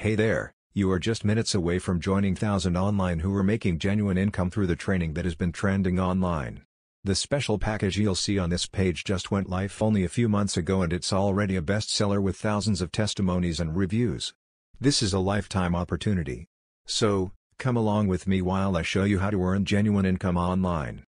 Hey there, you are just minutes away from joining thousands online who are making genuine income through the training that has been trending online. The special package you'll see on this page just went live only a few months ago and it's already a bestseller with thousands of testimonies and reviews. This is a lifetime opportunity. So, come along with me while I show you how to earn genuine income online.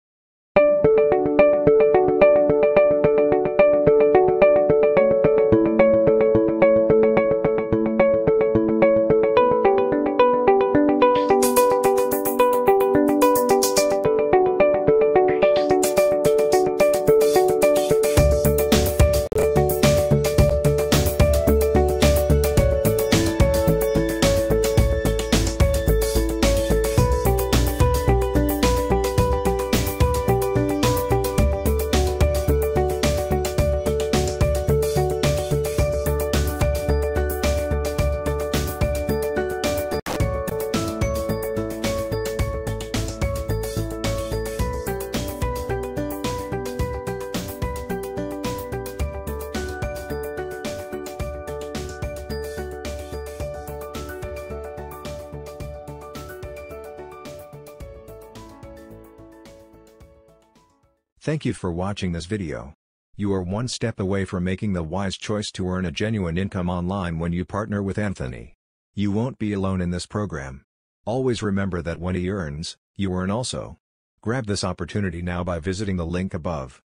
Thank you for watching this video. You are one step away from making the wise choice to earn a genuine income online when you partner with Anthony. You won't be alone in this program. Always remember that when he earns, you earn also. Grab this opportunity now by visiting the link above.